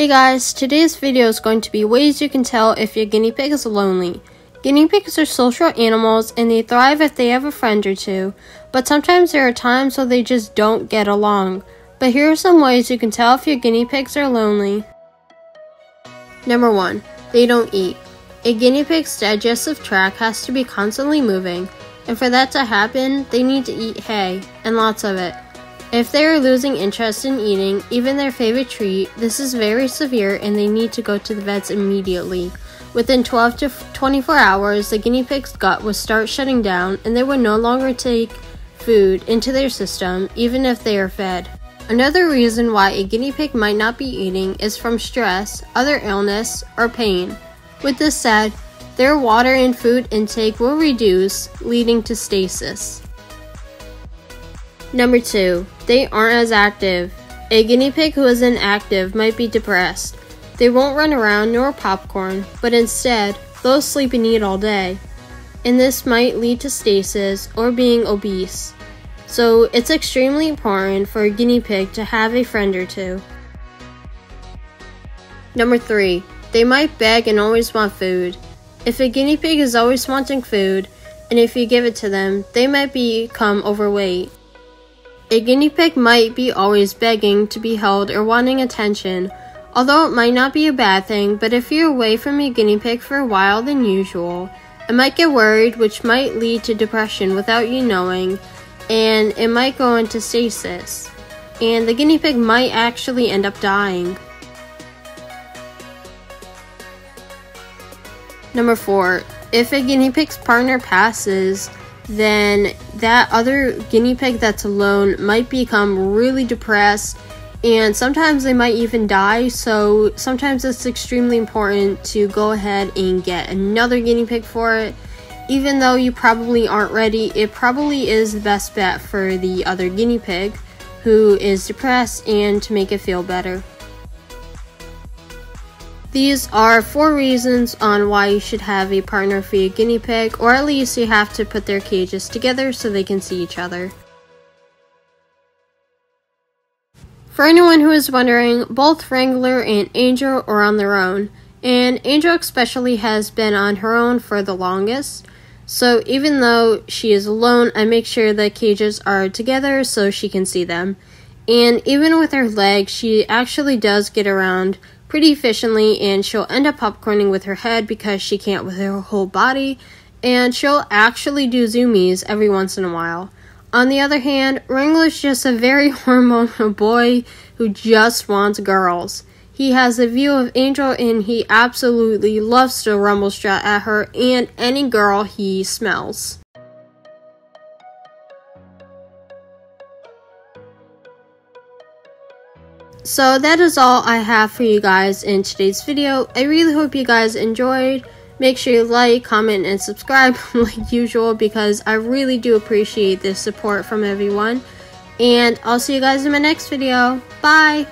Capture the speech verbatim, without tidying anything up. Hey guys, today's video is going to be ways you can tell if your guinea pig is lonely. Guinea pigs are social animals and they thrive if they have a friend or two, but sometimes there are times where they just don't get along. But here are some ways you can tell if your guinea pigs are lonely. Number one. They don't eat. A guinea pig's digestive tract has to be constantly moving, and for that to happen, they need to eat hay, and lots of it. If they are losing interest in eating even their favorite treat, this is very severe and they need to go to the vets immediately. Within twelve to twenty-four hours, the guinea pig's gut will start shutting down and they will no longer take food into their system even if they are fed. Another reason why a guinea pig might not be eating is from stress, other illness, or pain. With this said, their water and food intake will reduce, leading to stasis. Number two. They aren't as active. A guinea pig who is inactive might be depressed. They won't run around nor popcorn, but instead, they'll sleep and eat all day. And this might lead to stasis or being obese. So it's extremely important for a guinea pig to have a friend or two. Number three. They might beg and always want food. If a guinea pig is always wanting food, and if you give it to them, they might become overweight. A guinea pig might be always begging to be held or wanting attention, although it might not be a bad thing, but if you're away from your guinea pig for a while than usual, it might get worried, which might lead to depression without you knowing, and it might go into stasis, and the guinea pig might actually end up dying. Number four. If a guinea pig's partner passes, then that other guinea pig that's alone might become really depressed, and sometimes they might even die, so sometimes it's extremely important to go ahead and get another guinea pig for it. Even though you probably aren't ready, it probably is the best bet for the other guinea pig who is depressed and to make it feel better. These are four reasons on why you should have a partner for your guinea pig, or at least you have to put their cages together so they can see each other. For anyone who is wondering, both Wrangler and Angel are on their own, and Angel especially has been on her own for the longest, so even though she is alone, I make sure the cages are together so she can see them. And even with her legs, she actually does get around pretty efficiently, and she'll end up popcorning with her head because she can't with her whole body, and she'll actually do zoomies every once in a while. On the other hand, Wrangler's just a very hormonal boy who just wants girls. He has a view of Angel and he absolutely loves to rumble strut at her and any girl he smells. So that is all I have for you guys in today's video. I really hope you guys enjoyed. Make sure you like, comment, and subscribe like usual, because I really do appreciate the support from everyone. And I'll see you guys in my next video. Bye!